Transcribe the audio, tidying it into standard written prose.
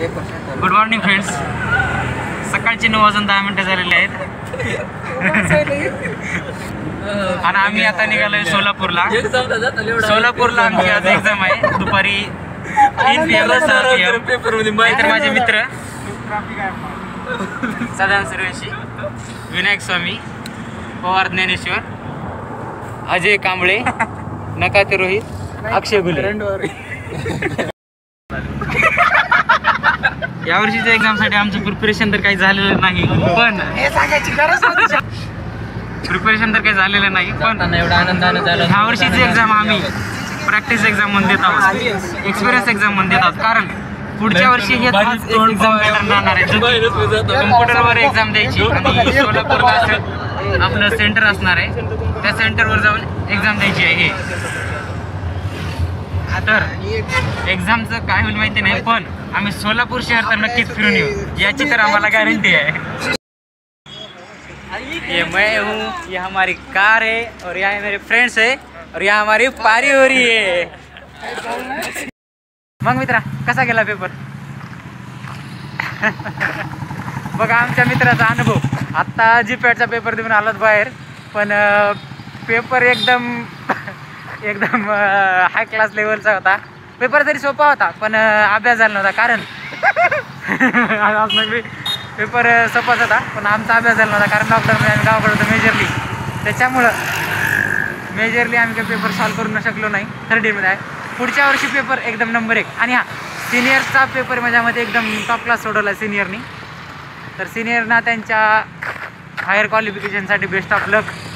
Good morning friends. सकाळचे 9 वाजता मिनिटं झालेले आहेत आणि आम्ही आता निघालोय सोलापूरला. सोलापूरला आमची आज एक्झाम आहे दुपारी 3 PM. तर माझे मित्र सदान सुरेशी, विनायक स्वामी पवार, ज्ञानेश्वर, अजय कांबळे, नकाते रोहित, अक्षय गुले. यावर्षीच्या एक्झाम साठी आमचं प्रिपरेशन तर काही झालेलं नाही, पण ह्या वर्षीची एक्झाम आम्ही प्रॅक्टिस एक्झाम म्हणून देत आहोत, एक्सपिरियन्स एक्झाम म्हणून देत आहोत. कारण पुढच्या वर्षी हे एक्झाम राहणार आहे, कॉम्प्युटरवर एक्झाम द्यायची आणि सोलापूरला आपलं सेंटर असणार आहे, त्या सेंटरवर जाऊन एक्झाम द्यायची आहे. तर एक्झामचं काय होईल माहिती नाही, पण आम्ही सोलापूर शहर तर नक्कीच फिरून येऊ याची तर आम्हाला गॅरंटी आहे. ये मैं हूँ, ये हमारी कार है और यहाँ मेरे फ्रेंड्स है और यहाँ हमारी पारी हो रही है. मग मित्रा कसा गेला पेपर? बघा आमच्या मित्राचा अनुभव. आत्ता जीपॅडचा पेपर देऊन आलात बाहेर, पण पेपर एकदम हाय क्लास लेवलचा होता. पेपर तरी सोपा होता पण अभ्यास झाला नव्हता, कारण पेपर सोपाच होता पण आमचा अभ्यास झाला नव्हता, कारण लॉकडाऊनमध्ये आम्ही गावाकडे होतो मेजरली, त्याच्यामुळं मेजरली आम्ही काही पेपर सॉल्व करू न शकलो नाही. थर्ड इयरमध्ये आहे, पुढच्या वर्षी पेपर एकदम नंबर 1. आणि हा सिनियरचा पेपर माझ्यामध्ये एकदम टॉप क्लास सोडवला सिनियरनी. तर सिनियरना त्यांच्या हायर क्वालिफिकेशनसाठी बेस्ट ऑफ लक.